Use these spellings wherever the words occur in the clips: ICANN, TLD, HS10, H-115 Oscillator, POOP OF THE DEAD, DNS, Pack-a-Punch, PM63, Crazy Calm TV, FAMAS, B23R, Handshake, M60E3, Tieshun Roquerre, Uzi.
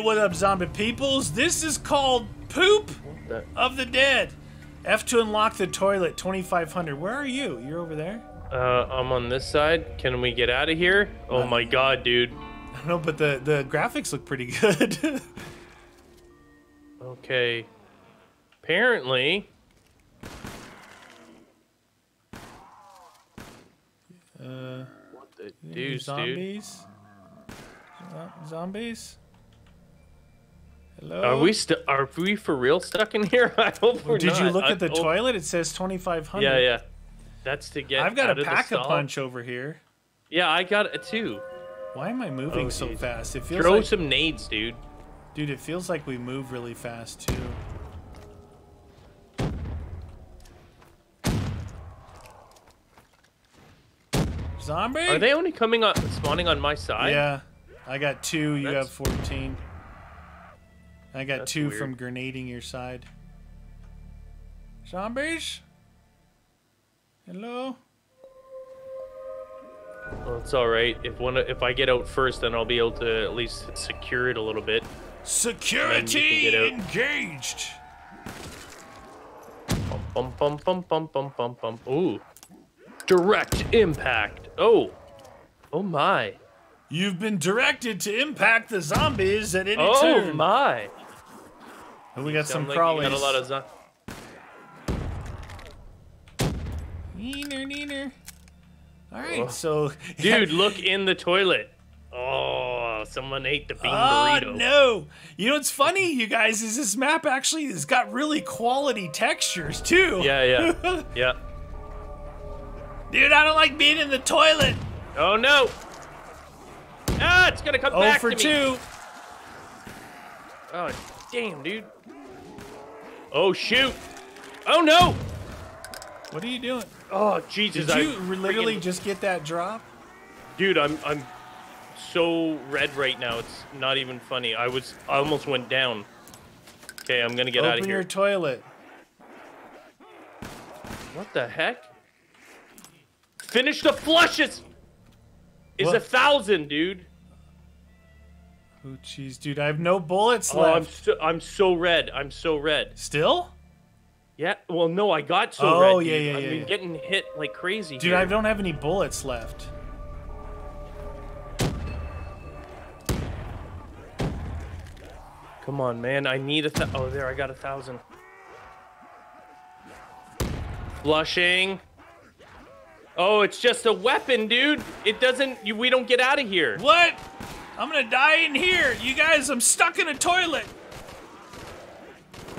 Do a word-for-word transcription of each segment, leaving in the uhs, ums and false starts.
what up, zombie peoples? This is called Poop of the Dead. F to unlock the toilet, twenty-five hundred. Where are you? You're over there? Uh, I'm on this side. Can we get out of here? Oh my god, dude. I don't know, but the, the graphics look pretty good. Okay. Apparently... Uh... What the deuce, zombies? Dude? Uh, zombies? Hello? Are we st- Are we for real stuck in here? I hope we're Did not. you look I at the toilet? It says twenty-five hundred. Yeah, yeah. That's to get I've got out a pack-a-punch over here. Yeah, I got it too. Why am I moving oh, so geez. fast? It feels Throw like... some nades, dude. Dude, it feels like we move really fast too. Zombie? Are they only coming on, spawning on my side? Yeah. I got two, you That's... have fourteen. I got That's two weird. from grenading your side. Zombies? Hello? Well, it's all right. If one, if I get out first, then I'll be able to at least secure it a little bit. Security engaged. Bum bum bum bum bum bum bum bum. Ooh, direct impact. Oh, oh my. You've been directed to impact the zombies at any oh turn. Oh my. And we got some like crawlies. Got a lot of zombies. Neener, neener. All right, oh. so... Dude, look in the toilet. Oh, someone ate the bean burrito. Oh, no. You know what's funny, you guys, is this map actually has got really quality textures, too. Yeah, yeah, yeah. Dude, I don't like being in the toilet. Oh, no. Ah, it's going to come oh, back for to two. me. Oh, damn, dude. Oh, shoot. Oh, no. What are you doing? Oh, Jesus. Did you I literally freaking... just get that drop? Dude, I'm I'm so red right now. It's not even funny. I was I almost went down. Okay, I'm going to get Open out of here. Open your toilet. What the heck? Finish the flushes. It's what? a thousand, dude. Oh, jeez, dude. I have no bullets oh, left. I'm so, I'm so red. I'm so red. Still? Yeah, well, no, I got so oh, red, dude. yeah, yeah, I've yeah, been yeah. getting hit like crazy. Dude, here. I don't have any bullets left. Come on, man. I need a thousand. Oh, there, I got a thousand. Flushing. Oh, it's just a weapon, dude. It doesn't, you, we don't get out of here. What? I'm gonna die in here. You guys, I'm stuck in a toilet.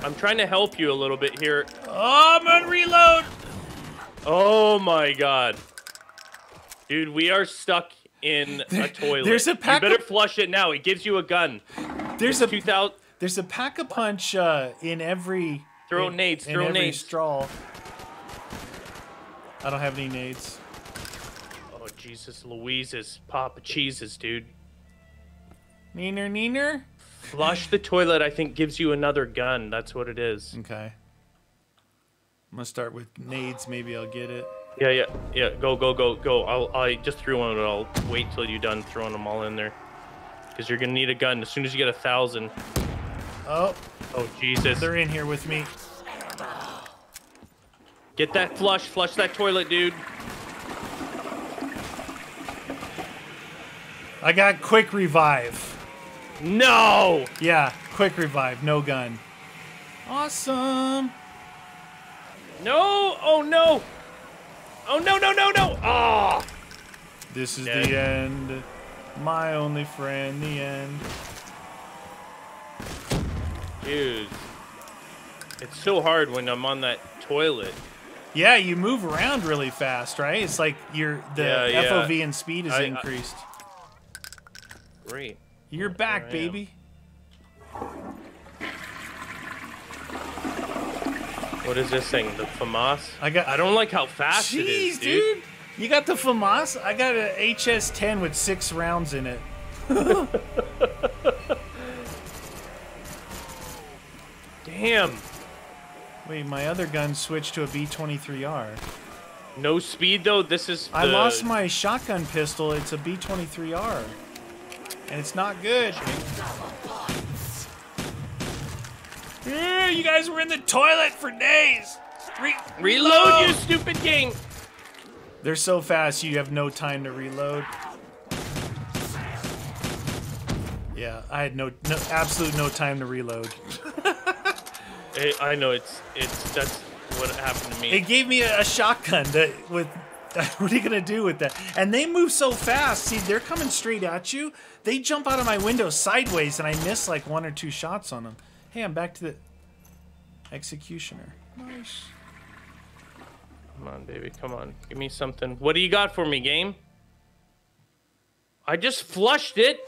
I'm trying to help you a little bit here. Oh, I'm on reload. Oh my god, dude, we are stuck in there, a toilet. There's a pack. You better flush it now. It gives you a gun. There's it's a two thousand. There's a pack a punch uh, in every. Throw in, nades. In throw every nades. Straw. I don't have any nades. Oh Jesus, Louise's, Papa Cheeses, dude. Neener, neener. Flush the toilet, I think, gives you another gun. That's what it is. Okay. I'm gonna start with nades. Maybe I'll get it. Yeah, yeah, yeah. Go, go, go, go. I'll, I just threw one, but I'll wait till you're done throwing them all in there. Because you're gonna need a gun as soon as you get a thousand. Oh. Oh, Jesus. They're in here with me. Get that flush. Flush that toilet, dude. I got quick revive. No! Yeah, quick revive, no gun. Awesome. No! Oh no! Oh no, no, no, no! Ah! Oh. This is Dead. the end. My only friend, the end. Dude. It's so hard when I'm on that toilet. Yeah, you move around really fast, right? It's like you're the yeah, yeah. F O V and speed is I, increased. I, great. You're back, baby. What is this thing? The FAMAS? I got. I don't like how fast Jeez, it is, dude. dude. You got the FAMAS? I got a H S ten with six rounds in it. Damn. Wait, my other gun switched to a B twenty-three R. No speed though. This is. The... I lost my shotgun pistol. It's a B twenty-three R. And it's not good. You guys were in the toilet for days. Re reload, reload, you stupid king. They're so fast, you have no time to reload. Yeah, I had no, no absolute no time to reload. I, I know it's it's that's what happened to me. It gave me a, a shotgun that with. What are you gonna do with that? And they move so fast. See, they're coming straight at you. They jump out of my window sideways, and I miss like one or two shots on them. Hey, I'm back to the executioner. Nice. Come on, baby. Come on. Give me something. What do you got for me, game? I just flushed it.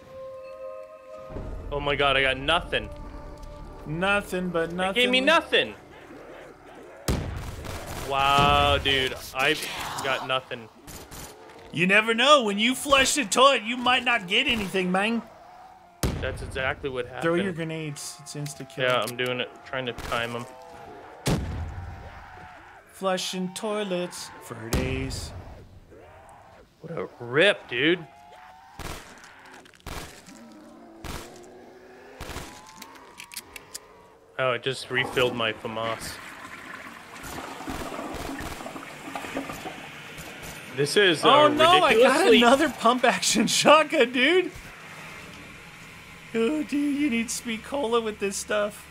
Oh my god, I got nothing. Nothing but nothing. It gave me nothing. Wow, dude, I've got nothing. You never know. When you flush the toilet, you might not get anything, man. That's exactly what happened. Throw your grenades. It's insta-kill. Yeah, I'm doing it. Trying to time them. Flushing toilets for days. What a rip, dude. Oh, it just refilled my FAMAS. This is uh, oh no! I got another pump-action shotgun, dude. Oh, dude, you need sweet cola with this stuff.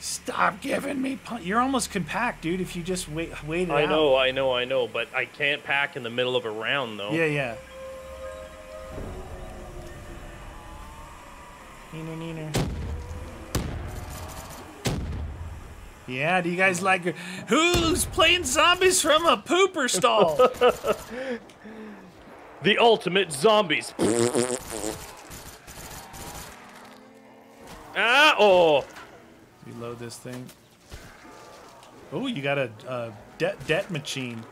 Stop giving me pump. You're almost compact, dude. If you just wait, wait it out. I know, I know, I know, but I can't pack in the middle of a round, though. Yeah, yeah. Neener, neener. Yeah, do you guys like your, who's playing zombies from a pooper stall? The ultimate zombies. Ah, oh. Reload this thing. Oh, you got a, a debt debt machine.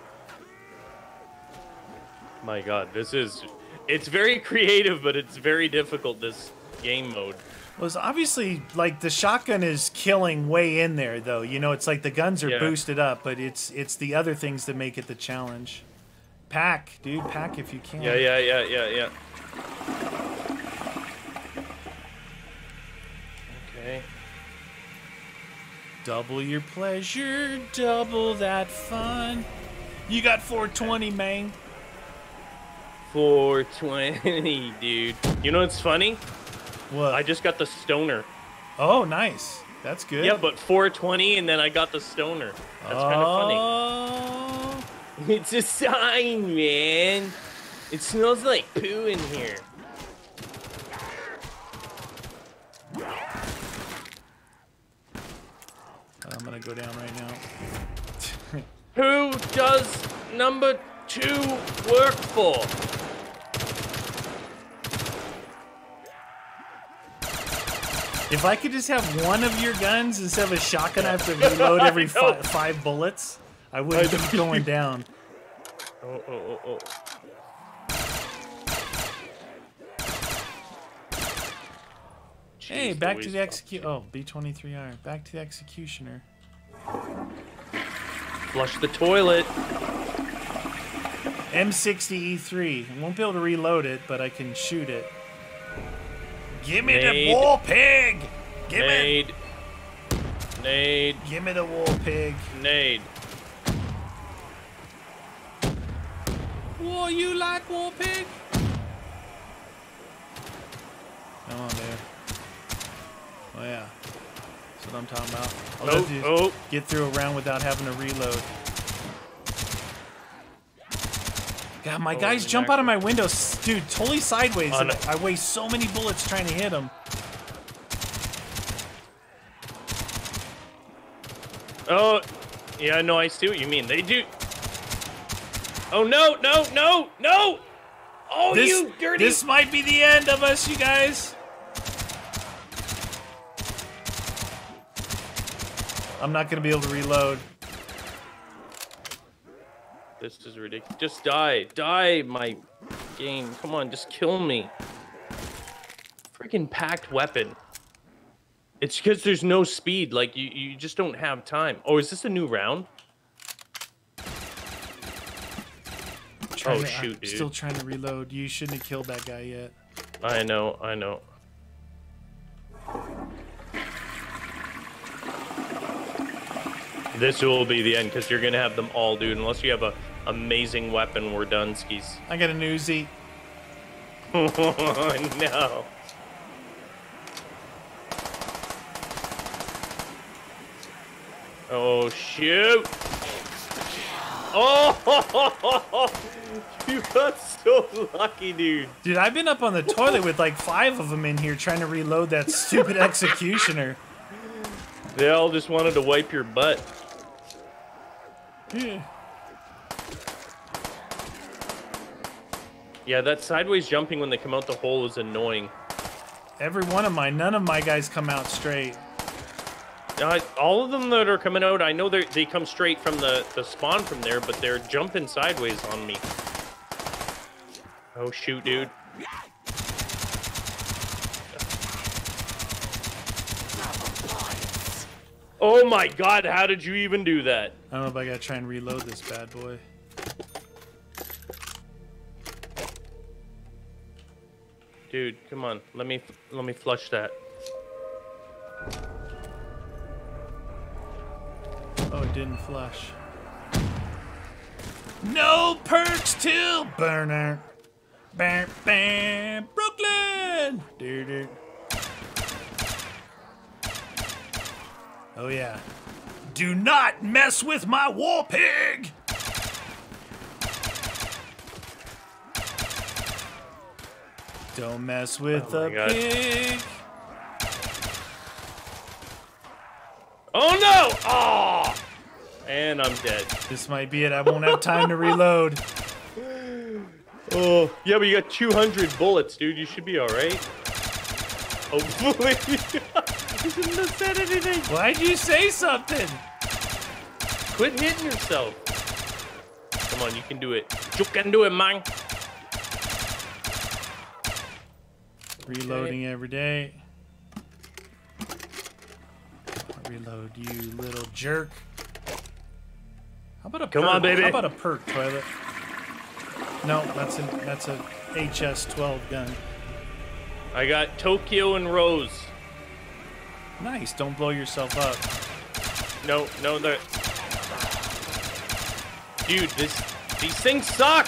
My god, this is, it's very creative, but it's very difficult, this game mode. Well, it's obviously, like, the shotgun is killing way in there, though. You know, it's like the guns are yeah. boosted up, but it's it's the other things that make it the challenge. Pack, dude, pack if you can. Yeah, yeah, yeah, yeah, yeah. Okay. Double your pleasure, double that fun. You got four twenty, man. four twenty, dude. You know what's funny? What? I just got the stoner. Oh, nice. That's good. Yeah, but four twenty, and then I got the stoner. That's oh. kind of funny. It's a sign, man. It smells like poo in here. I'm going to go down right now. Who does number two work for? If I could just have one of your guns instead of a shotgun, I have to reload every fi five bullets. I wouldn't keep going down. Oh, oh, oh, oh. Hey, Jeez, back to the execute. Oh, B twenty-three R. Back to the executioner. Flush the toilet. M sixty E three. I won't be able to reload it, but I can shoot it. Give me Nade. the war pig! Give Nade. me! Nade. Give me the war pig. Nade. War, you like war pig? Come on, dude. Oh, yeah. That's what I'm talking about. I'll oh, oh. Get through a round without having to reload. God, my oh, guys jump out of my window, dude, totally sideways. Oh, no. I waste so many bullets trying to hit them. Oh, yeah, no, I see what you mean. They do. Oh, no, no, no, no. Oh, this, you dirty. This might be the end of us, you guys. I'm not going to be able to reload. This is ridiculous. Just die. Die, my game. Come on, just kill me. Freaking packed weapon. It's because there's no speed. Like, you, you just don't have time. Oh, is this a new round? Oh, to, shoot, I'm dude. Still trying to reload. You shouldn't have killed that guy yet. I know, I know. this will be the end, because you're gonna have them all, dude. Unless you have a amazing weapon, we're done, skis. I got an Uzi. Oh no. Oh shoot! Oh, ho, ho, ho, ho. You got so lucky, dude. Dude, I've been up on the toilet with like five of them in here trying to reload that stupid executioner. They all just wanted to wipe your butt. Yeah. Yeah, that sideways jumping when they come out the hole is annoying. Every one of mine, none of my guys come out straight. Uh, all of them that are coming out, I know they they come straight from the, the spawn from there, but they're jumping sideways on me. Oh, shoot, dude. Oh, my God. How did you even do that? I don't know if I got to try and reload this bad boy. Dude, come on. Let me, let me flush that. Oh, it didn't flush. No perks till burner. Bam, bam, Brooklyn. Doo -doo. Oh yeah. Do not mess with my war pig. Don't mess with oh the pig. Oh no! Oh! And I'm dead. This might be it. I won't have time to reload. Oh, yeah, but you got two hundred bullets, dude. You should be all right. Hopefully. You shouldn't have said anything. Why'd you say something? Quit hitting yourself. Come on, you can do it. You can do it, man. Reloading every day. Reload, you little jerk. How about a Come perk? on, baby. How about a perk, toilet? No, that's a that's a H S twelve gun. I got Tokyo and Rose. Nice. Don't blow yourself up. No, no, they're... Dude, this these things suck.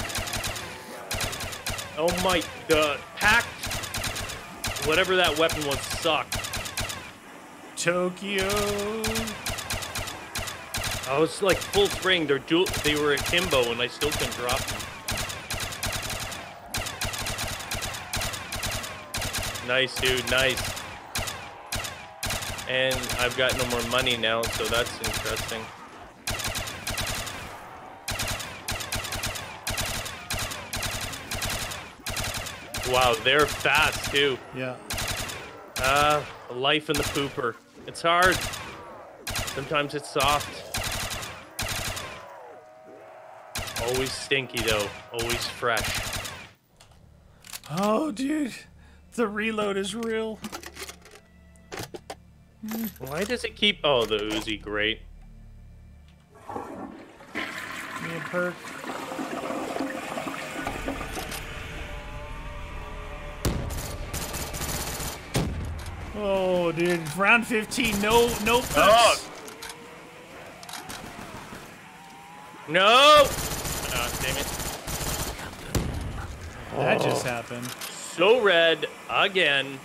Oh my, the pack, whatever that weapon was, sucked. Tokyo. Oh, it's like full spring. They're dual. They were akimbo, and I still can drop them. Nice, dude. Nice. And I've got no more money now, so that's interesting. Wow, they're fast too. Yeah. Uh, life in the pooper. It's hard. Sometimes it's soft. Always stinky, though. Always fresh. Oh, dude. The reload is real. Why does it keep... Oh, the Uzi. Great. Give me a perk. Oh, dude. Round fifteen. No, no perks. Oh. No! Oh, damn it. That oh. just happened. So red again.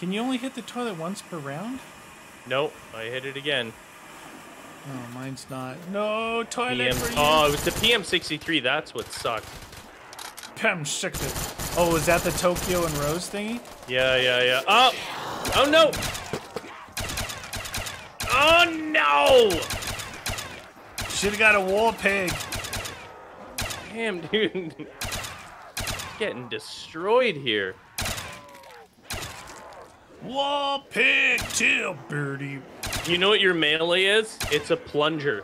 Can you only hit the toilet once per round? Nope. I hit it again. Oh, mine's not. No, toilet for you. Oh, it was the P M sixty-three. That's what sucked. P M sixty. Oh, was that the Tokyo and Rose thingy? Yeah, yeah, yeah. Oh! Oh, no! Oh, no! Should've got a wall peg. Damn, dude. It's getting destroyed here. Wall peg till birdie. You know what your melee is? It's a plunger.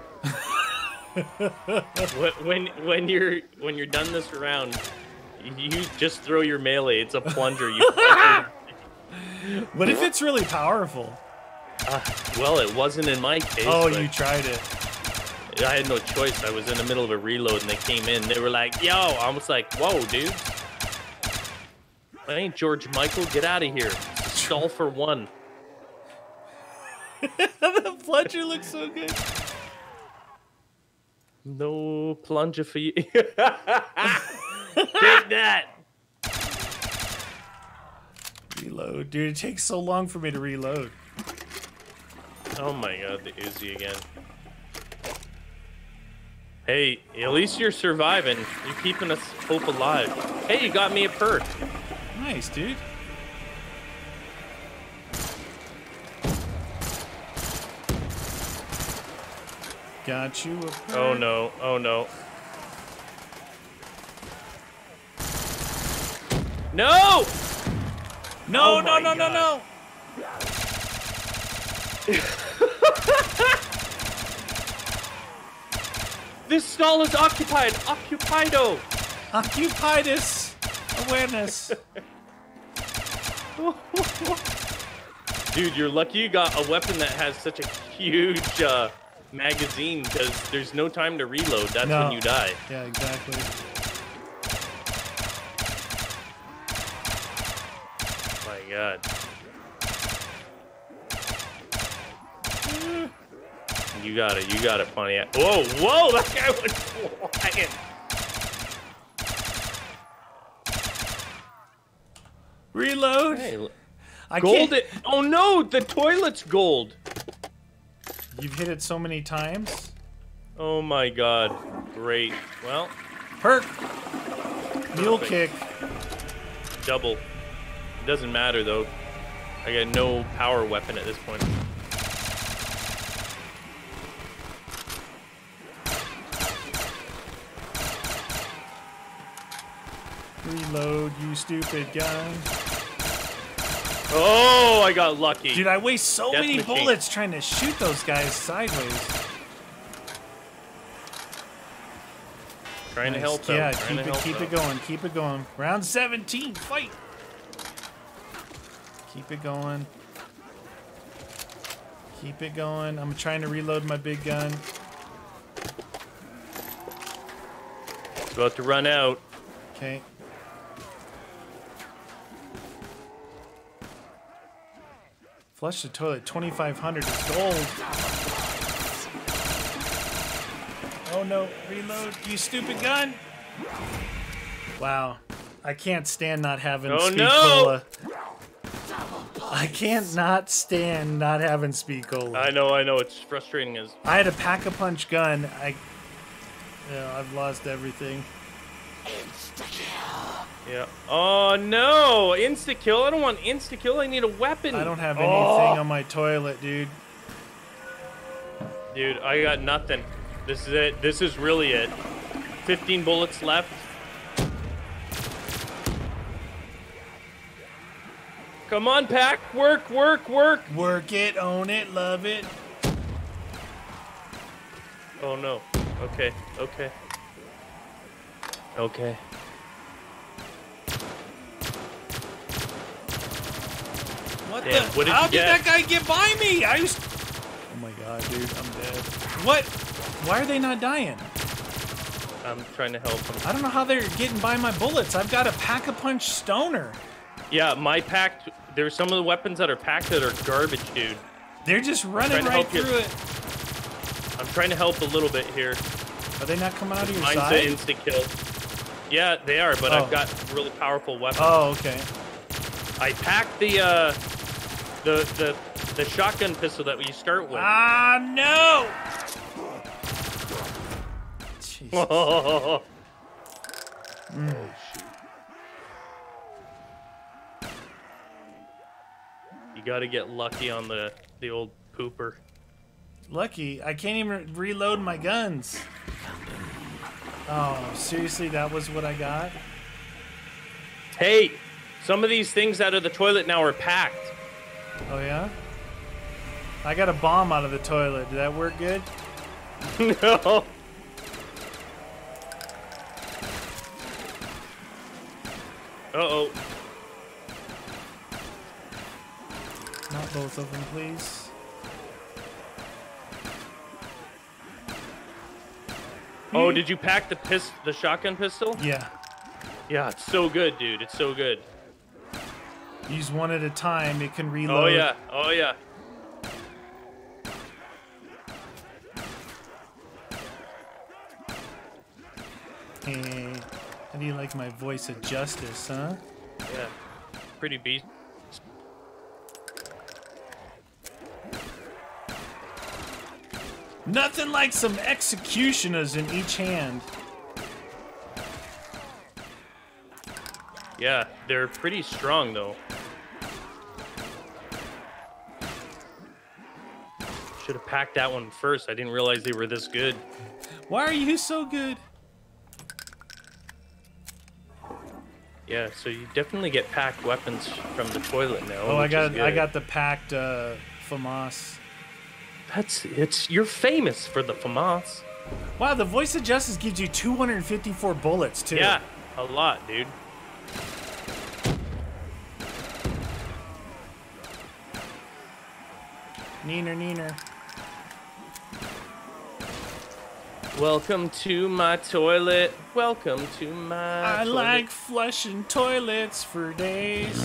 when when you're when you're done this round, you just throw your melee. It's a plunger. You what if it's really powerful? Uh, well, it wasn't in my case. Oh, but... you tried it. I had no choice. I was in the middle of a reload and they came in. They were like, yo, I was like, whoa, dude. I ain't George Michael. Get out of here. Stall for one. The plunger looks so good. No plunger for you. Take that. Reload. Dude, it takes so long for me to reload. Oh my god, the Uzi again. Hey, at least you're surviving. You're keeping us hope alive. Hey, you got me a perk. Nice, dude. Got you a perk. Oh no, oh no. No! No, oh no, no, no, no, no! This stall is occupied. Occupido. Occupidus. Awareness. Dude, you're lucky you got a weapon that has such a huge uh, magazine because there's no time to reload. That's no. when you die. Yeah, exactly. My God. You got it, you got it, funny. Whoa, whoa, that guy was flying. Reload. Hey, I gold it. Oh no, the toilet's gold. You've hit it so many times. Oh my god. Great. Well. Perk. Mule kick. Double. It doesn't matter though. I got no power weapon at this point. Reload, you stupid guy. Oh, I got lucky. Dude, I waste so Death many machine. bullets trying to shoot those guys sideways. Trying nice. to help them. Yeah, keep, it, help keep them. it going. Keep it going. Round seventeen, fight. Keep it going. Keep it going. I'm trying to reload my big gun. It's about to run out. Okay. Flush the toilet, twenty-five hundred is gold. Oh no, reload, you stupid gun. Wow, I can't stand not having oh, speed cola. No. I can't not stand not having speed cola. I know, I know, it's frustrating as... I had a pack-a-punch gun, I, you know, I've lost everything. Insta-kill. Yeah. Oh no! Insta-kill? I don't want insta-kill, I need a weapon! I don't have anything oh. on my toilet, dude. Dude, I got nothing. This is it. This is really it. fifteen bullets left. Come on, Pack! Work, work, work! Work it, own it, love it. Oh no. Okay, okay. Okay. What Damn, the? What did how did that guy get by me? I was. Oh my god, dude, I'm dead. What? Why are they not dying? I'm trying to help them. I don't know how they're getting by my bullets. I've got a pack-a-punch stoner. Yeah, my pack. There's some of the weapons that are packed that are garbage, dude. They're just running right through you. it. I'm trying to help a little bit here. Are they not coming out of your Mine's side? Mine's an insta-kill. Yeah, they are, but oh. I've got really powerful weapons. Oh, okay. I packed the uh, the the the shotgun pistol that we start with. Ah, no! Jesus. Oh, mm. oh shoot! You got to get lucky on the the old pooper. Lucky? I can't even reload my guns. Oh, seriously, that was what I got? Hey, some of these things out of the toilet now are packed. Oh, yeah? I got a bomb out of the toilet. Did that work good? No. Uh-oh. Not both of them, please. Oh, did you pack the pist the shotgun pistol? Yeah. Yeah, it's so good, dude. It's so good. Use one at a time. It can reload. Oh, yeah. Oh, yeah. How do you like my voice of justice, huh? Yeah, pretty beat. Nothing like some executioners in each hand. Yeah, they're pretty strong though. Should have packed that one first. I didn't realize they were this good. Why are you so good? Yeah, so you definitely get packed weapons from the toilet now. Oh, I got I got the packed uh, FAMAS. That's it's you're famous for the FAMAS. Wow, the voice of justice gives you two hundred fifty-four bullets too. Yeah, a lot, dude. Neener, neener. Welcome to my toilet. Welcome to my I toilet. like flushing toilets for days.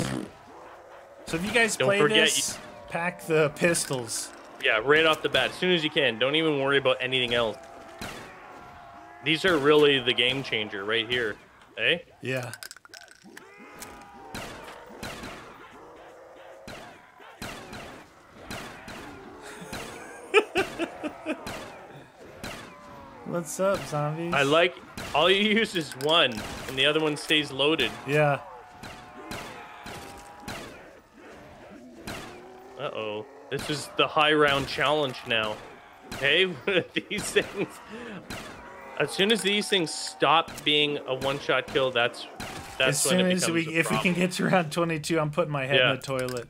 So if you guys Don't play forget this, you... pack the pistols. Yeah, right off the bat. As soon as you can. Don't even worry about anything else. These are really the game changer right here. Eh? Yeah. What's up, zombies? I like all you use is one, and the other one stays loaded. Yeah. Uh-oh. This is the high round challenge now. Hey, these things... As soon as these things stop being a one-shot kill, that's that's as when soon it as we, if we can get to round twenty-two, I'm putting my head yeah. in the toilet.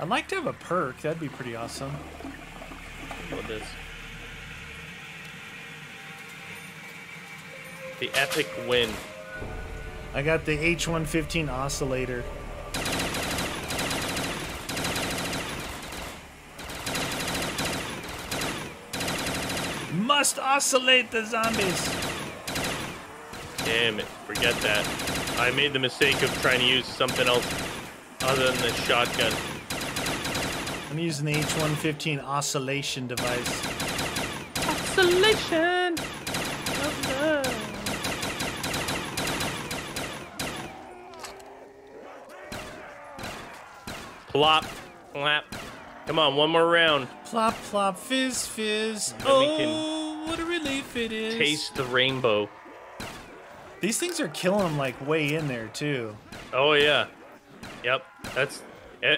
I'd like to have a perk. That'd be pretty awesome. What this? The epic win. I got the H one fifteen Oscillator. Must oscillate the zombies. Damn it, forget that. I made the mistake of trying to use something else other than the shotgun. I'm using the H one fifteen oscillation device. Oscillation! Oh no. Plop, plop. Come on, one more round. Plop, plop, fizz, fizz. Then oh, what a relief it is. Taste the rainbow. These things are killing them like way in there too. Oh yeah. Yep, that's,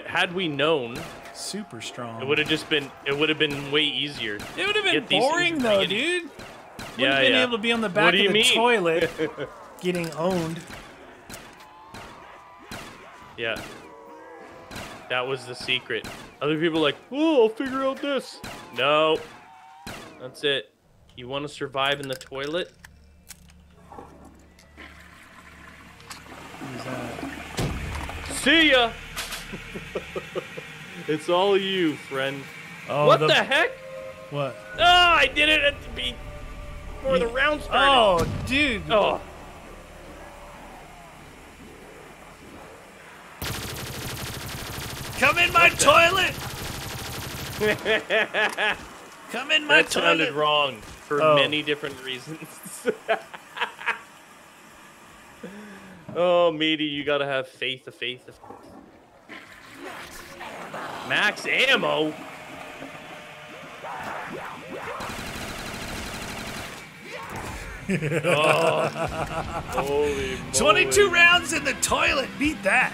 had we known, super strong. It would have just been. It would have been way easier. It would have been boring though, dude. Wouldn't yeah, have been yeah. able to be on the back of the mean? toilet, getting owned. Yeah, that was the secret. Other people are like, oh, I'll figure out this. No, that's it. You want to survive in the toilet? Who's that? See ya. It's all you, friend. Oh, what the... the heck? What? Oh, I did it at the beat before the round started. Oh, dude. Oh. Come in my What's toilet. Come in my that toilet. That sounded wrong for oh. many different reasons. Oh, meaty, you gotta have faith, the faith, the faith. Max ammo. Oh, holy moly. twenty-two rounds in the toilet. Beat that.